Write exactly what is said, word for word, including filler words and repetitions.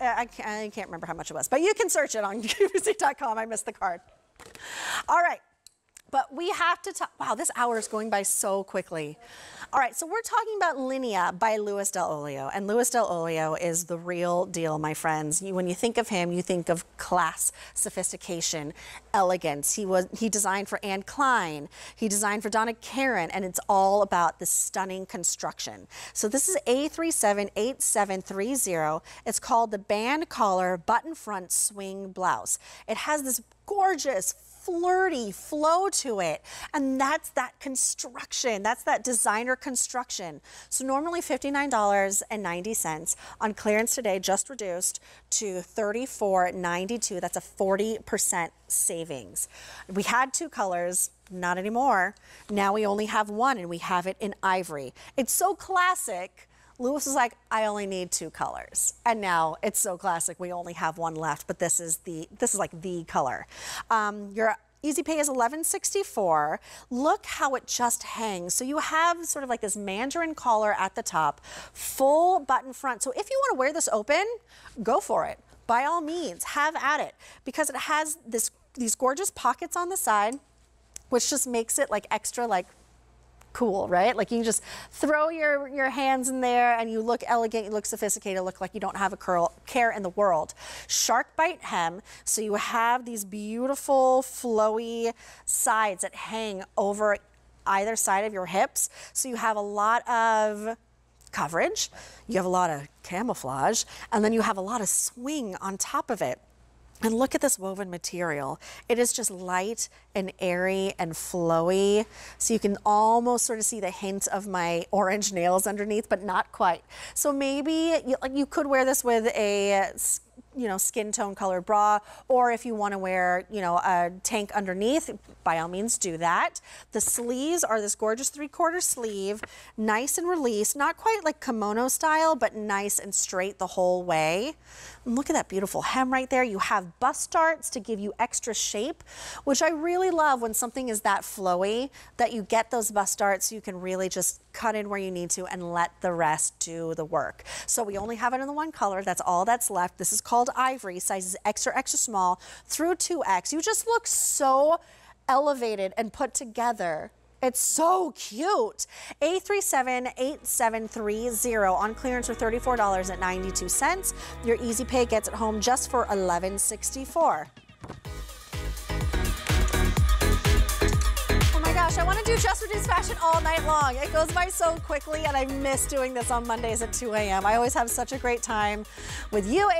I can't, I can't remember how much it was, but you can search it on Q V C dot com. I missed the card. All right. But we have to talk, wow, this hour is going by so quickly. All right, so we're talking about Linea by Louis Dell'Olio, and Louis Dell'Olio is the real deal, my friends. You, when you think of him, you think of class, sophistication, elegance. He was he designed for Anne Klein, he designed for Donna Karan, and it's all about the stunning construction. So this is A three seven eight seven three zero. It's called the Band Collar Button Front Swing Blouse. It has this gorgeous, flirty flow to it, and that's that construction, that's that designer construction. So normally fifty-nine ninety on clearance today, just reduced to thirty-four ninety-two. That's a forty percent savings. We had two colors, not anymore. Now we only have one, and we have it in ivory. It's so classic. Louis is like, I only need two colors. And now it's so classic, we only have one left, but this is the this is like the color. Um, your EasyPay is eleven sixty-four. Look how it just hangs. So you have sort of like this mandarin collar at the top, full button front. So if you want to wear this open, go for it. By all means, have at it, because it has this these gorgeous pockets on the side, which just makes it like extra like cool, right? Like you just throw your, your hands in there and you look elegant, you look sophisticated, look like you don't have a curl, care in the world. Shark bite hem, so you have these beautiful flowy sides that hang over either side of your hips. So you have a lot of coverage, you have a lot of camouflage, and then you have a lot of swing on top of it. And look at this woven material. It is just light and airy and flowy. So you can almost sort of see the hint of my orange nails underneath, but not quite. So maybe you, like you could wear this with a you know, skin tone colored bra, or if you want to wear, you know, a tank underneath, by all means do that. The sleeves are this gorgeous three quarter sleeve, nice and released, not quite like kimono style, but nice and straight the whole way. And look at that beautiful hem right there. You have bust darts to give you extra shape, which I really love when something is that flowy, that you get those bust darts so you can really just cut in where you need to and let the rest do the work. So we only have it in the one color. That's all that's left. This is called ivory, sizes extra, extra small through two X. You just look so elevated and put together. It's so cute. A three seven eight seven three zero on clearance for thirty-four ninety-two. Your Easy Pay gets it home just for eleven sixty-four. Gosh, I want to do Just Reduced Fashion all night long. It goes by so quickly, and I miss doing this on Mondays at two A M I always have such a great time with you.